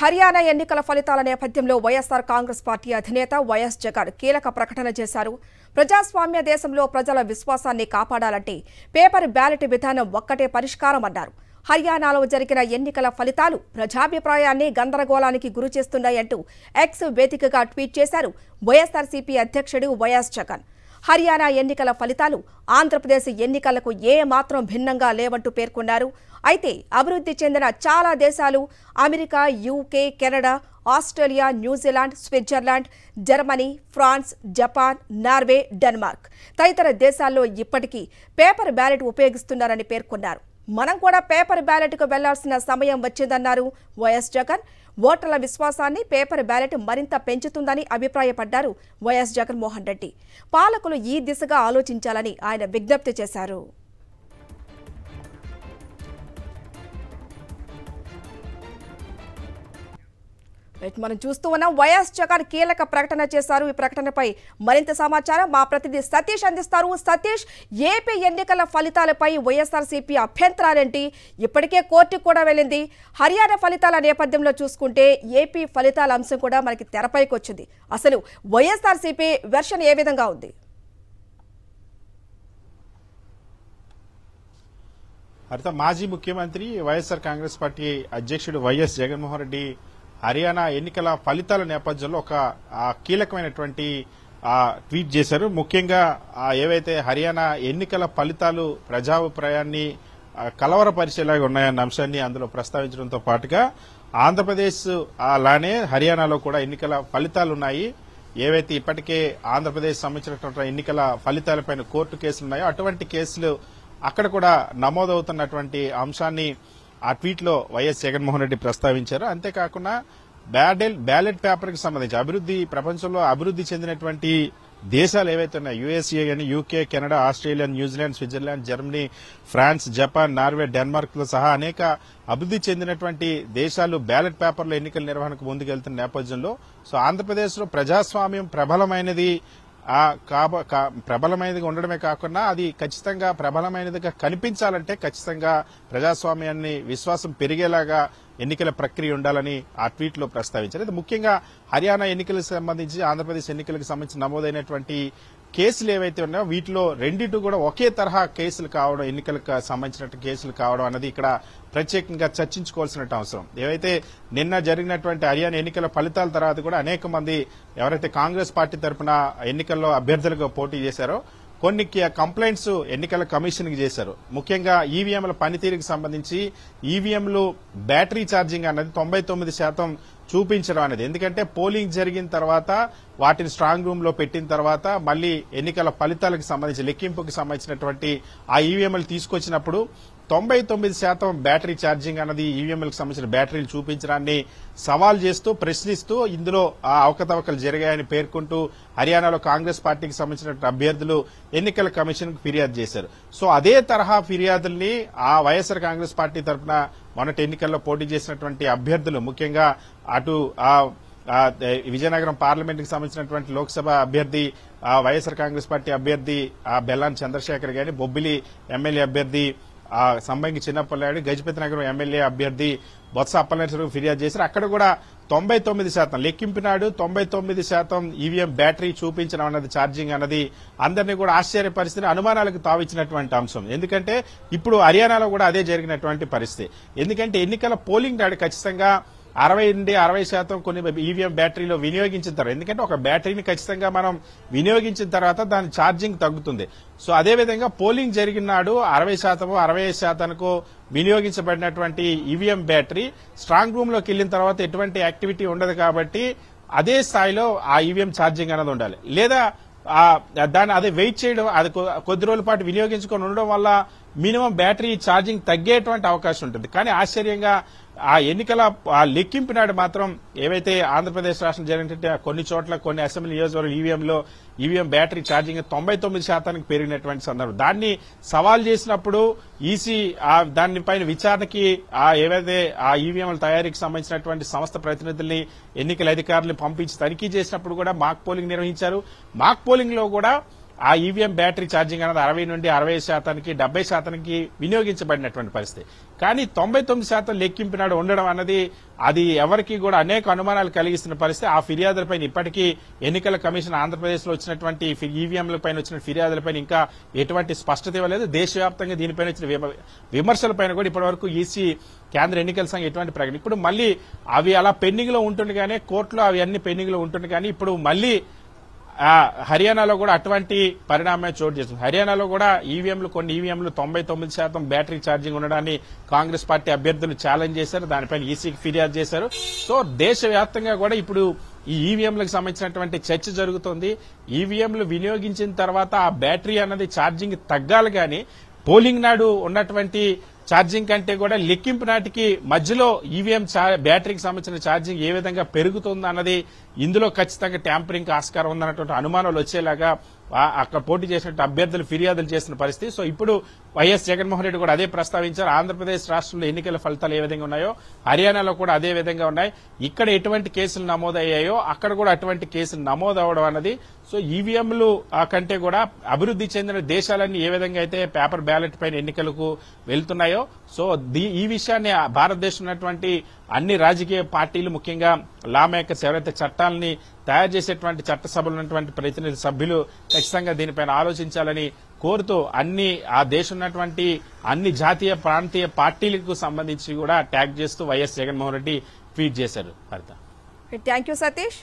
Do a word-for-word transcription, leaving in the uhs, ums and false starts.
హర్యానా ఎన్నికల ఫలితాల నేపథ్యంలో వైఎస్ఆర్ కాంగ్రెస్ పార్టీ అధినేత వైఎస్ జగన్ కీలక ప్రకటన చేశారు. ప్రజాస్వామ్య దేశంలో ప్రజల విశ్వాసాన్ని కాపాడాలంటే పేపర్ బ్యాలెట్ విధానం ఒక్కటే పరిష్కారం అన్నారు. హర్యానాలో జరిగిన ఎన్నికల ఫలితాలు ప్రజాభిప్రాయాన్ని గందరగోళానికి గురిచేస్తున్నాయంటూ ఎక్స్ వేదికగా ట్వీట్ చేశారు వైఎస్ఆర్సీపీ అధ్యక్షుడు వైఎస్ జగన్. హర్యానా ఎన్నికల ఫలితాలు ఆంధ్రప్రదేశ్ ఎన్నికలకు ఏ మాత్రం భిన్నంగా లేవంటూ పేర్కొన్నారు. అయితే అభివృద్ధి చెందిన చాలా దేశాలు America, UK, Canada, Australia, New Zealand, Switzerland, Germany, France, Japan, Norway, Denmark తదితర దేశాల్లో ఇప్పటికీ పేపర్ బ్యాలెట్ ఉపయోగిస్తున్నారని పేర్కొన్నారు. మనం కూడా పేపర్ బ్యాలెట్కు వెళ్లాల్సిన సమయం వచ్చిందన్నారు వైఎస్ జగన్. ఓటర్ల విశ్వాసాన్ని పేపర్ బ్యాలెట్ మరింత పెంచుతుందని అభిప్రాయపడ్డారు వైఎస్ జగన్మోహన్ రెడ్డి. పాలకులు ఈ దిశగా ఆలోచించాలని ఆయన విజ్ఞప్తి చేశారు. మనం చూస్తూ ఉన్నాం, వైఎస్ జగన్ కీలక ప్రకటన చేశారు. ఈ ప్రకటనపై మరింత సమాచారం మా ప్రతినిధి సతీష్ అందిస్తారు. సతీష్, ఏపీ ఎన్నికల ఫలితాలపై వైఎస్ఆర్సీపీ అభ్యంతరాలేంటి? ఇప్పటికే కోర్టుకు కూడా వెళ్ళింది. హర్యానా ఫలితాల నేపథ్యంలో చూసుకుంటే ఏపీ ఫలితాల అంశం కూడా మనకి తెరపైకి వచ్చింది. అసలు వైఎస్ఆర్సీపీ వెర్షన్ ఏ విధంగా ఉంది? హరిత, మాజీ ముఖ్యమంత్రి వైఎస్ఆర్ కాంగ్రెస్ పార్టీ అధ్యక్షుడు వైఎస్ జగన్మోహన్ రెడ్డి హర్యానా ఎన్నికల ఫలితాల నేపథ్యంలో ఒక కీలకమైనటువంటి ట్వీట్ చేశారు. ముఖ్యంగా ఏవైతే హర్యానా ఎన్నికల ఫలితాలు ప్రజాభిప్రాయాన్ని కలవరపరిచేలాగా ఉన్నాయన్న అంశాన్ని అందులో ప్రస్తావించడంతో పాటుగా ఆంధ్రప్రదేశ్ అలానే హర్యానాలో కూడా ఎన్నికల ఫలితాలు ఉన్నాయి. ఏవైతే ఇప్పటికే ఆంధ్రప్రదేశ్ సంబంధించినటువంటి ఎన్నికల ఫలితాలపైన కోర్టు కేసులు ఉన్నాయో అటువంటి కేసులు అక్కడ కూడా నమోదవుతున్నటువంటి అంశాన్ని ఆ ట్వీట్లో వైఎస్ జగన్మోహన్ రెడ్డి ప్రస్తావించారు. అంతేకాకుండా బ్యాడెల్ బ్యాలెట్ పేపర్కి సంబంధించి అభివృద్ధి ప్రపంచంలో అభివృద్ధి చెందినటువంటి దేశాలు ఏవైతే ఉన్నాయో యుఎస్ఏ కానీ, UK, Canada, Australia, New Zealand, Switzerland, Germany, France, Japan, Norway, డెన్మార్క్తో సహా అనేక అభివృద్ధి చెందినటువంటి దేశాలు బ్యాలెట్ పేపర్లో ఎన్నికల నిర్వహణకు ముందుకెళ్తున్న నేపథ్యంలో సో ఆంధ్రప్రదేశ్లో ప్రజాస్వామ్యం ప్రబలమైనది ప్రబలమైనదిగా ఉండడమే కాకుండా అది ఖచ్చితంగా ప్రబలమైనదిగా కనిపించాలంటే ఖచ్చితంగా ప్రజాస్వామ్యాన్ని విశ్వాసం పెరిగేలాగా ఎన్నికల ప్రక్రియ ఉండాలని ఆ ట్వీట్లో ప్రస్తావించారు. అయితే ముఖ్యంగా హర్యానా ఎన్నికలకు సంబంధించి ఆంధ్రప్రదేశ్ ఎన్నికలకు సంబంధించి నమోదైనటువంటి కేసులు ఏవైతే ఉన్నాయో వీటిలో రెండింటి కూడా ఒకే తరహా కేసులు కావడం, ఎన్నికలకు సంబంధించిన కేసులు కావడం అనేది ఇక్కడ ప్రత్యేకంగా చర్చించుకోవాల్సిన అవసరం. ఏవైతే నిన్న జరిగినటువంటి హర్యానా ఎన్నికల ఫలితాల తర్వాత కూడా అనేక మంది ఎవరైతే కాంగ్రెస్ పార్టీ తరఫున ఎన్నికల్లో అభ్యర్థులుగా పోటీ చేశారో కొన్ని కంప్లైంట్స్ ఎన్నికల కమిషన్కి చేశారు. ముఖ్యంగా ఈవీఎంల పనితీరుకు సంబంధించి ఈవీఎంలు బ్యాటరీ ఛార్జింగ్ అనేది తొంభై తొమ్మిది శాతం చూపించడం అనేది, ఎందుకంటే పోలింగ్ జరిగిన తర్వాత వాటిని స్ట్రాంగ్ రూమ్ లో పెట్టిన తర్వాత మళ్లీ ఎన్నికల ఫలితాలకు సంబంధించి లెక్కింపుకు సంబంధించినటువంటి ఆ ఈవీఎంలు తీసుకొచ్చినప్పుడు తొంభై తొమ్మిది శాతం బ్యాటరీ ఛార్జింగ్ అన్నది ఈవీఎంలకు సంబంధించిన బ్యాటరీలు చూపించడాన్ని సవాల్ చేస్తూ ప్రశ్నిస్తూ ఇందులో ఆ అవకతవకలు జరిగాయని పేర్కొంటూ హర్యానాలో కాంగ్రెస్ పార్టీకి సంబంధించిన అభ్యర్థులు ఎన్నికల కమిషన్కు ఫిర్యాదు చేశారు. సో అదే తరహా ఫిర్యాదుల్ని ఆ వైఎస్ఆర్ కాంగ్రెస్ పార్టీ తరఫున మొన్నటి ఎన్నికల్లో పోటీ చేసినటువంటి అభ్యర్థులు, ముఖ్యంగా అటు ఆ విజయనగరం పార్లమెంట్ కి సంబంధించినటువంటి లోక్సభ అభ్యర్థి వైఎస్ఆర్ కాంగ్రెస్ పార్టీ అభ్యర్థి ఆ బెల్లాన్ చంద్రశేఖర్ గాని, బొబ్బిలి ఎమ్మెల్యే అభ్యర్థి ఆ సంబంధించి చిన్నప్పలనాయుడు, గజపతి నగరం ఎమ్మెల్యే అభ్యర్థి బొత్స అప్పలనాయుడు ఫిర్యాదు చేశారు. అక్కడ కూడా తొంభై తొమ్మిది శాతం లెక్కింపు నాడు తొంభై తొమ్మిది శాతం ఈవీఎం బ్యాటరీ చూపించడం అన్నది ఛార్జింగ్ అన్నది అందరినీ కూడా ఆశ్చర్యపరిస్థితి, అనుమానాలకు తావిచ్చినటువంటి అంశం. ఎందుకంటే ఇప్పుడు హర్యానాలో కూడా అదే జరిగినటువంటి పరిస్థితి. ఎందుకంటే ఎన్నికల పోలింగ్ నాడు ఖచ్చితంగా అరవై నుండి అరవై శాతం కొన్ని ఈవీఎం బ్యాటరీలో వినియోగించిన తర్వాత, ఎందుకంటే ఒక బ్యాటరీని ఖచ్చితంగా మనం వినియోగించిన తర్వాత దాని ఛార్జింగ్ తగ్గుతుంది. సో అదేవిధంగా పోలింగ్ జరిగిన నాడు అరవై శాతము అరవై ఐదు శాతానికి వినియోగించబడినటువంటి ఈవీఎం బ్యాటరీ స్ట్రాంగ్ రూమ్ లోకి వెళ్ళిన తర్వాత ఎటువంటి యాక్టివిటీ ఉండదు కాబట్టి అదే స్థాయిలో ఆ ఈవీఎం ఛార్జింగ్ అనేది ఉండాలి. లేదా దాన్ని అదే వెయిట్ చేయడం, అది కొద్ది రోజుల పాటు వినియోగించుకొని ఉండడం వల్ల మినిమం బ్యాటరీ ఛార్జింగ్ తగ్గేటువంటి అవకాశం ఉంటుంది. కానీ ఆశ్చర్యంగా ఆ ఎన్నికల లెక్కింపు నాడు మాత్రం ఏవైతే ఆంధ్రప్రదేశ్ రాష్ట్రం జరిగినట్టే కొన్ని చోట్ల కొన్ని అసెంబ్లీ నియోజకవర్గ ఈవీఎంలో ఈవీఎం బ్యాటరీ ఛార్జింగ్ తొంభై తొమ్మిది శాతానికి పెరిగినటువంటి సందర్భం. దాన్ని సవాల్ చేసినప్పుడు ఈసీ దానిపైన విచారణకి ఆ ఏవైతే ఆ ఈవీఎంల తయారీకి సంబంధించినటువంటి సంస్థ ప్రతినిధుల్ని ఎన్నికల అధికారులను పంపించి తనిఖీ చేసినప్పుడు కూడా మాక్ పోలింగ్ నిర్వహించారు. మాక్ పోలింగ్ లో కూడా ఆ ఈవీఎం బ్యాటరీ ఛార్జింగ్ అనేది అరవై నుండి అరవై శాతానికి డెబ్బై శాతానికి వినియోగించబడినటువంటి పరిస్థితి. కానీ తొంభై తొమ్మిది శాతం లెక్కింపు నాడు ఉండడం అన్నది అది ఎవరికి కూడా అనేక అనుమానాలు కలిగిస్తున్న పరిస్థితి. ఆ ఫిర్యాదులపై ఇప్పటికీ ఎన్నికల కమిషన్ ఆంధ్రప్రదేశ్లో వచ్చినటువంటి ఈవీఎంలపైన వచ్చిన ఫిర్యాదులపైన ఇంకా ఎటువంటి స్పష్టత ఇవ్వలేదు. దేశవ్యాప్తంగా దీనిపైన వచ్చిన విమర్శలపైన కూడా ఇప్పటివరకు ఈసీ కేంద్ర ఎన్నికల సంఘం ఎటువంటి ప్రకటన ఇప్పుడు మళ్ళీ అవి అలా పెండింగ్ లో ఉంటుండగానే కోర్టులో అవి అన్ని పెండింగ్ లో ఉంటుండగానే ఇప్పుడు మళ్ళీ హర్యానాలో కూడా అటువంటి పరిణామమే చోటు చేస్తుంది. హర్యానాలో కూడా ఈవీఎంలు కొన్ని ఈవీఎంలు తొంభై తొమ్మిది శాతం బ్యాటరీ ఛార్జింగ్ ఉండడాన్ని కాంగ్రెస్ పార్టీ అభ్యర్థులు ఛాలెంజ్ చేశారు. దానిపైన ఈసీకి ఫిర్యాదు చేశారు. సో దేశవ్యాప్తంగా కూడా ఇప్పుడు ఈ ఈవీఎంలకు సంబంధించినటువంటి చర్చ జరుగుతోంది. ఈవీఎంలు వినియోగించిన తర్వాత ఆ బ్యాటరీ అన్నది ఛార్జింగ్ తగ్గాలి కానీ పోలింగ్ నాడు ఉన్నటువంటి ఛార్జింగ్ కంటే కూడా లెక్కింపు నాటికి మధ్యలో ఈవీఎం బ్యాటరీకి సంబంధించిన ఛార్జింగ్ ఏ విధంగా పెరుగుతుంది అన్నది ఇందులో ఖచ్చితంగా ట్యాంపరింగ్ ఆస్కారం ఉందన్నటువంటి అనుమానాలు వచ్చేలాగా అక్కడ పోటీ చేసినట్టు అభ్యర్థులు ఫిర్యాదులు చేసిన పరిస్థితి. సో ఇప్పుడు వైఎస్ జగన్మోహన్ రెడ్డి కూడా అదే ప్రస్తావించారు. ఆంధ్రప్రదేశ్ రాష్ట్రంలో ఎన్నికల ఫలితాలు ఏ విధంగా ఉన్నాయో హర్యానాలో కూడా అదే విధంగా ఉన్నాయి. ఇక్కడ ఎటువంటి కేసులు నమోదయ్యాయో అక్కడ కూడా అటువంటి కేసులు నమోదు అవడం అన్నది సో ఈవీఎంలు కంటే కూడా అభివృద్ది చెందిన దేశాలన్నీ ఏ విధంగా అయితే పేపర్ బ్యాలెట్ పైన ఎన్నికలకు వెళ్తున్నాయో సో ఈ విషయాన్ని భారతదేశం ఉన్నటువంటి అన్ని రాజకీయ పార్టీలు ముఖ్యంగా లా మేకర్స్ ఎవరైతే చట్టాలని తయారు చేసేటువంటి చట్టసభలు ఉన్నటువంటి ప్రతినిధి సభ్యులు ఖచ్చితంగా దీనిపైన ఆలోచించాలని కోరుతూ అన్ని ఆ దేశం ఉన్నటువంటి అన్ని జాతీయ ప్రాంతీయ పార్టీలకు సంబంధించి కూడా ట్యాగ్ చేస్తూ వైఎస్ జగన్మోహన్ రెడ్డి ట్వీట్ చేశారు. Thank you Satish.